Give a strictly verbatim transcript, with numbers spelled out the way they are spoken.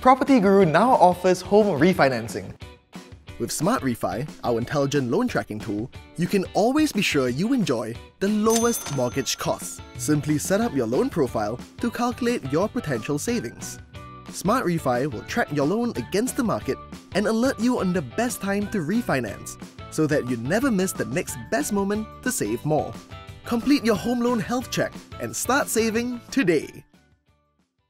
PropertyGuru now offers home refinancing. With SmartRefi, our intelligent loan tracking tool, you can always be sure you enjoy the lowest mortgage costs. Simply set up your loan profile to calculate your potential savings. SmartRefi will track your loan against the market and alert you on the best time to refinance so that you never miss the next best moment to save more. Complete your home loan health check and start saving today.